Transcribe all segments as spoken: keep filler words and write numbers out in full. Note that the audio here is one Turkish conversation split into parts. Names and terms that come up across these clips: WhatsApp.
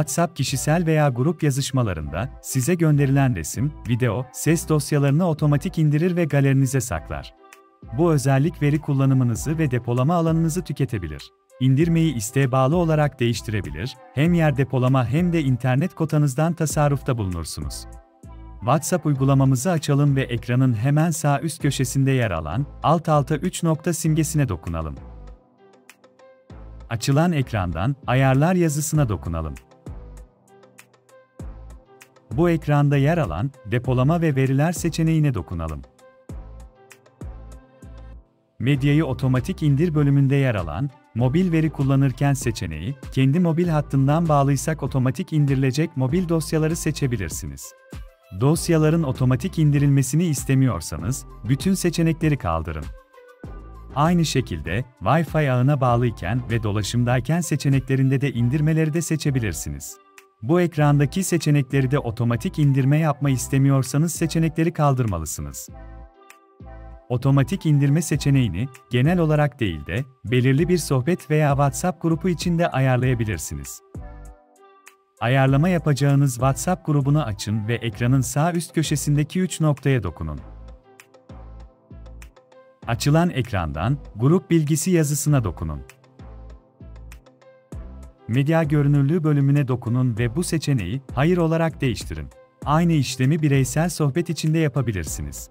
WhatsApp kişisel veya grup yazışmalarında size gönderilen resim, video, ses dosyalarını otomatik indirir ve galerinize saklar. Bu özellik veri kullanımınızı ve depolama alanınızı tüketebilir. İndirmeyi isteğe bağlı olarak değiştirebilir, hem yer depolama hem de internet kotanızdan tasarrufta bulunursunuz. WhatsApp uygulamamızı açalım ve ekranın hemen sağ üst köşesinde yer alan alt alta üç nokta simgesine dokunalım. Açılan ekrandan ayarlar yazısına dokunalım. Bu ekranda yer alan depolama ve veriler seçeneğine dokunalım. Medyayı otomatik indir bölümünde yer alan mobil veri kullanırken seçeneği, kendi mobil hattından bağlıysak otomatik indirilecek mobil dosyaları seçebilirsiniz. Dosyaların otomatik indirilmesini istemiyorsanız, bütün seçenekleri kaldırın. Aynı şekilde, Wi-Fi ağına bağlıyken ve dolaşımdayken seçeneklerinde de indirmeleri de seçebilirsiniz. Bu ekrandaki seçenekleri de otomatik indirme yapma istemiyorsanız seçenekleri kaldırmalısınız. Otomatik indirme seçeneğini, genel olarak değil de, belirli bir sohbet veya WhatsApp grubu içinde ayarlayabilirsiniz. Ayarlama yapacağınız WhatsApp grubunu açın ve ekranın sağ üst köşesindeki üç noktaya dokunun. Açılan ekrandan grup bilgisi yazısına dokunun. Medya görünürlüğü bölümüne dokunun ve bu seçeneği hayır olarak değiştirin. Aynı işlemi bireysel sohbet içinde yapabilirsiniz.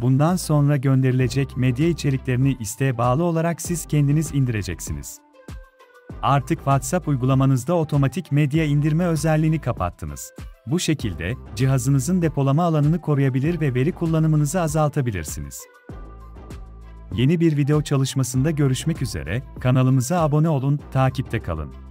Bundan sonra gönderilecek medya içeriklerini isteğe bağlı olarak siz kendiniz indireceksiniz. Artık WhatsApp uygulamanızda otomatik medya indirme özelliğini kapattınız. Bu şekilde, cihazınızın depolama alanını koruyabilir ve veri kullanımınızı azaltabilirsiniz. Yeni bir video çalışmasında görüşmek üzere, kanalımıza abone olun, takipte kalın.